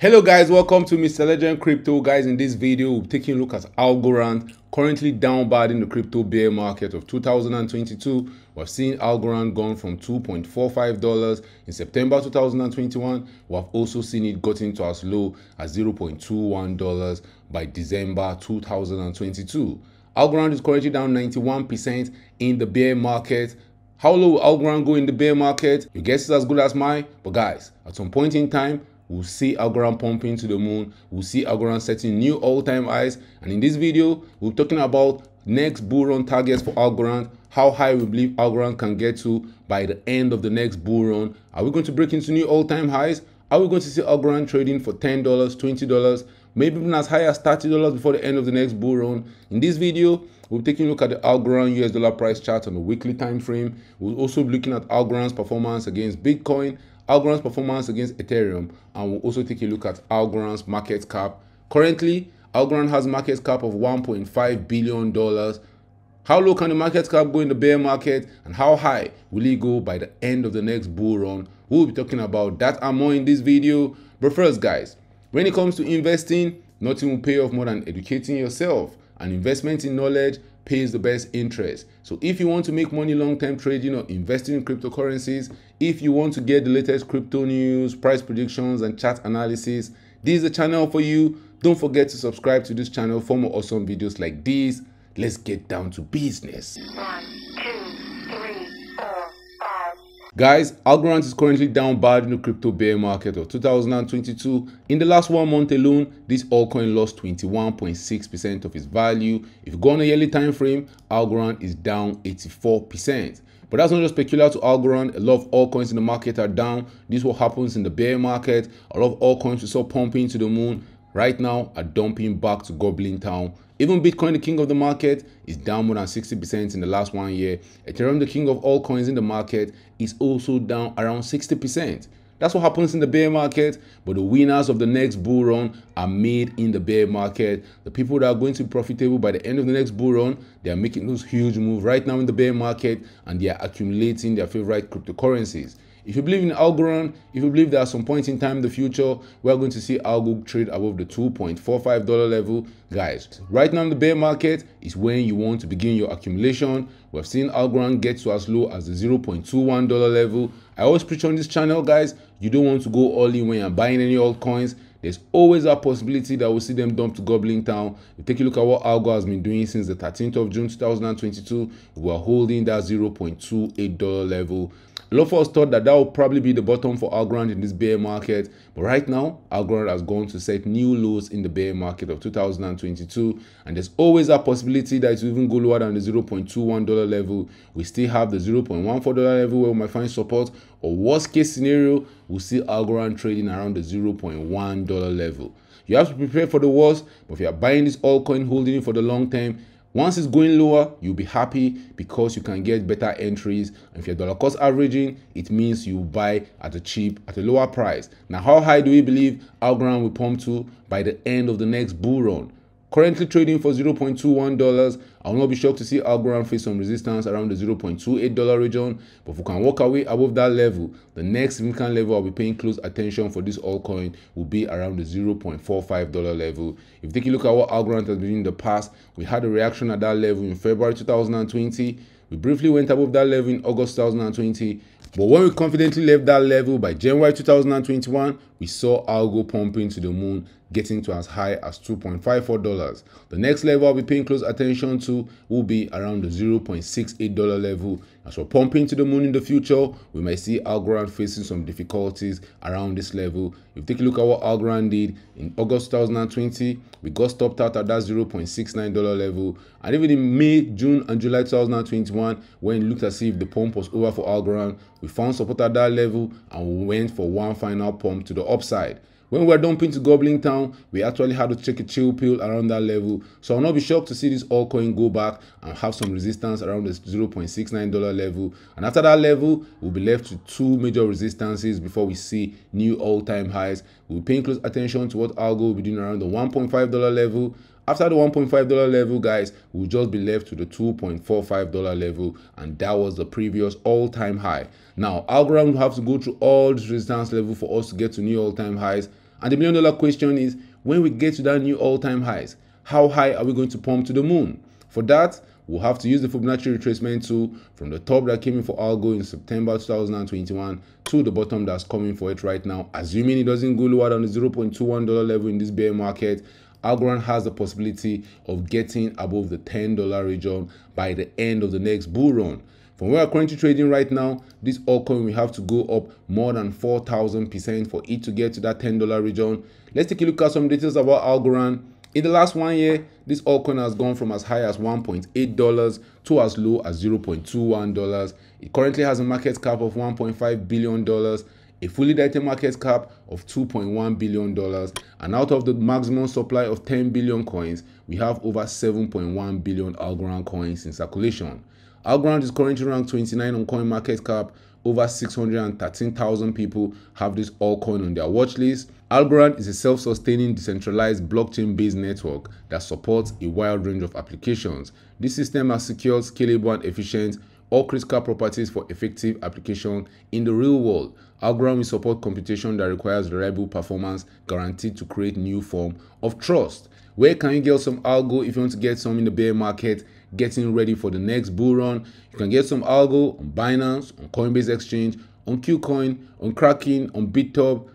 Hello guys, welcome to Mr Legend Crypto. Guys, in this video we'll be taking a look at Algorand, currently down bad in the crypto bear market of 2022. We've seen Algorand gone from $2.45 in September 2021. We've also seen it gotten to as low as $0.21 by December 2022. Algorand is currently down 91% in the bear market. How low will Algorand go in the bear market? Your guess is as good as mine, but guys, at some point in time we'll see Algorand pumping to the moon. We'll see Algorand setting new all-time highs. And in this video, we're talking about next bull run targets for Algorand, how high we believe Algorand can get to by the end of the next bull run. Are we going to break into new all-time highs? Are we going to see Algorand trading for $10, $20, maybe even as high as $30 before the end of the next bull run? In this video, we'll take a look at the Algorand US dollar price chart on the weekly time frame. We'll also be looking at Algorand's performance against Bitcoin, Algorand's performance against Ethereum, and we'll also take a look at Algorand's market cap. Currently, Algorand has a market cap of $1.5 billion. How low can the market cap go in the bear market, and how high will it go by the end of the next bull run? We'll be talking about that and more in this video. But first, guys, when it comes to investing, nothing will pay off more than educating yourself. And investment in knowledge pays the best interest. So if you want to make money long-term trading or investing in cryptocurrencies, if you want to get the latest crypto news, price predictions, and chart analysis, this is the channel for you. Don't forget to subscribe to this channel for more awesome videos like these. Let's get down to business. 1, 2, 3, 4, 5. Guys, Algorand is currently down bad in the crypto bear market of 2022. In the last 1 month alone, this altcoin lost 21.6% of its value. If you go on a yearly time frame, Algorand is down 84%. But that's not just peculiar to Algorand. A lot of altcoins in the market are down. This is what happens in the bear market. A lot of altcoins we saw pumping to the moon right now are dumping back to Goblin Town. Even Bitcoin, the king of the market, is down more than 60% in the last 1 year. Ethereum, the king of all coins in the market, is also down around 60%. That's what happens in the bear market, but the winners of the next bull run are made in the bear market. The people that are going to be profitable by the end of the next bull run, they are making those huge moves right now in the bear market, and they are accumulating their favorite cryptocurrencies. If you believe in Algorand, if you believe that at some point in time in the future, we're going to see Algo trade above the $2.45 level, guys, right now in the bear market is when you want to begin your accumulation. We've seen Algorand get to as low as the $0.21 level. I always preach on this channel, guys, you don't want to go all in when you're buying any altcoins. There's always a possibility that we'll see them dump to Goblin Town. We take a look at what Algo has been doing since the 13th of June 2022. We are holding that $0.28 level. A lot of us thought that would probably be the bottom for Algorand in this bear market, but right now Algorand has gone to set new lows in the bear market of 2022, and there's always a possibility that it will even go lower than the $0.21 level. We still have the $0.14 level where we might find support, or worst case scenario, we'll see Algorand trading around the $0.1 level. You have to prepare for the worst, but if you are buying this altcoin, holding it for the long term, once it's going lower, you'll be happy because you can get better entries. And if you're dollar cost averaging, it means you buy at a cheap, at a lower price. Now, how high do we believe Algorand will pump to by the end of the next bull run? Currently trading for $0.21, I will not be shocked to see Algorand face some resistance around the $0.28 region. But if we can walk away above that level, the next significant level I'll be paying close attention for this altcoin will be around the $0.45 level. If you take a look at what Algorand has been doing in the past, we had a reaction at that level in February 2020. We briefly went above that level in August 2020. But when we confidently left that level by January 2021, we saw Algo pumping to the moon, getting to as high as $2.54. The next level I'll be paying close attention to will be around the $0.68 level. As we're pumping to the moon in the future, we might see Algorand facing some difficulties around this level. If you take a look at what Algorand did in August 2020, we got stopped out at that $0.69 level. And even in May, June, and July 2021, when it looked as if the pump was over for Algorand, we found support at that level and we went for one final pump to the upside. When we were dumping to Goblin Town, we actually had to take a chill pill around that level. So I'll not be shocked to see this altcoin go back and have some resistance around the $0.69 level. And after that level, we'll be left with two major resistances before we see new all-time highs. We'll pay close attention to what Algo will be doing around the $1.5 level. After the $1.5 level, guys, we'll just be left to the $2.45 level, and that was the previous all-time high. Now, Algorand will have to go through all this resistance level for us to get to new all-time highs. And the $1 million question is, when we get to that new all-time highs, how high are we going to pump to the moon? For that, we'll have to use the Fibonacci retracement tool from the top that came in for Algo in September 2021 to the bottom that's coming for it right now. Assuming it doesn't go lower than the $0.21 level in this bear market, Algorand has the possibility of getting above the $10 region by the end of the next bull run. From where we're currently trading right now, this altcoin will have to go up more than 4,000% for it to get to that $10 region. Let's take a look at some details about Algorand. In the last 1 year, this altcoin has gone from as high as $1.8 to as low as $0.21. It currently has a market cap of $1.5 billion, a fully diluted market cap of $2.1 billion, and out of the maximum supply of 10 billion coins, we have over 7.1 billion Algorand coins in circulation. Algorand is currently ranked 29 on CoinMarketCap. Over 613,000 people have this altcoin on their watch list. Algorand is a self-sustaining, decentralized, blockchain-based network that supports a wide range of applications. This system has secured, scalable, and efficient all critical properties for effective application in the real world. Algorand will support computation that requires reliable performance, guaranteed to create new form of trust. Where can you get some algo if you want to get some in the bear market, getting ready for the next bull run? You can get some algo on Binance, on Coinbase Exchange, on KuCoin, on Kraken, on BitTub.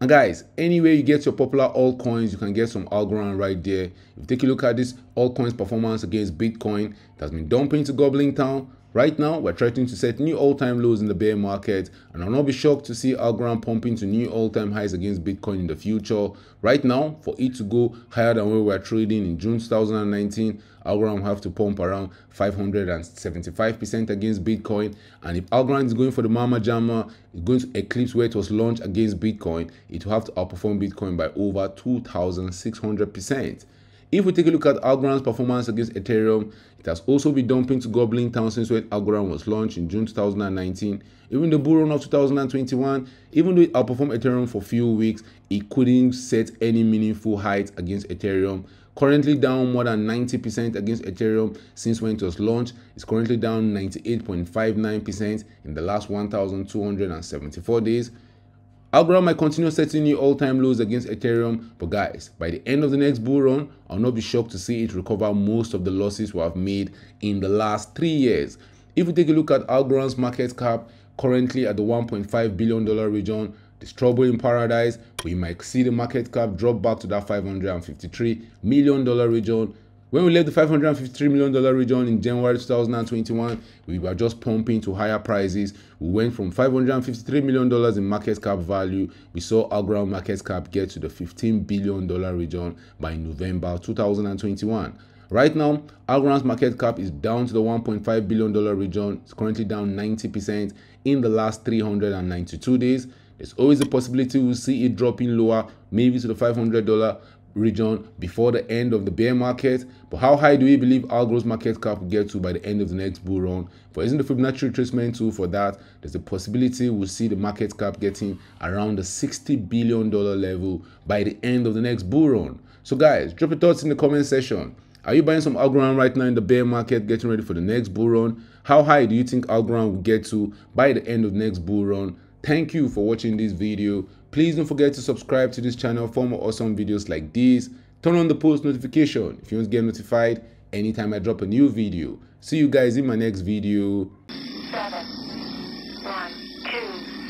And guys, anywhere you get your popular altcoins, you can get some Algorand right there. If you take a look at this altcoin's performance against Bitcoin, it has been dumping to Goblin Town. Right now, we're threatening to set new all-time lows in the bear market, and I'll not be shocked to see Algorand pumping to new all-time highs against Bitcoin in the future. Right now, for it to go higher than where we were trading in June 2019, Algorand will have to pump around 575% against Bitcoin. And if Algorand is going for the mama jamma, it's going to eclipse where it was launched against Bitcoin. It will have to outperform Bitcoin by over 2,600%. If we take a look at Algorand's performance against Ethereum, it has also been dumping to Goblin Town since when Algorand was launched in June 2019. Even the bull run of 2021, even though it outperformed Ethereum for a few weeks, it couldn't set any meaningful heights against Ethereum. Currently down more than 90% against Ethereum since when it was launched. It's currently down 98.59% in the last 1,274 days. Algorand might continue setting new all-time lows against Ethereum, but guys, by the end of the next bull run, I'll not be shocked to see it recover most of the losses we have made in the last 3 years. If we take a look at Algorand's market cap, currently at the $1.5 billion region, this trouble in paradise, we might see the market cap drop back to that $553 million region. When we left the $553 million region in January 2021, we were just pumping to higher prices. We went from $553 million in market cap value. We saw Algorand market cap get to the $15 billion region by November 2021. Right now, Algorand's market cap is down to the $1.5 billion region. It's currently down 90% in the last 392 days. There's always a possibility we'll see it dropping lower, maybe to the $500 region before the end of the bear market. But how high do we believe Algorand's market cap will get to by the end of the next bull run? For using the Fibonacci retracement tool for that, there's a possibility we'll see the market cap getting around the $60 billion level by the end of the next bull run. So guys, drop your thoughts in the comment section. Are you buying some Algorand right now in the bear market, getting ready for the next bull run? How high do you think Algorand will get to by the end of the next bull run? Thank you for watching this video. Please don't forget to subscribe to this channel for more awesome videos like this. Turn on the post notification if you want to get notified anytime I drop a new video. See you guys in my next video. 7, 1, 2.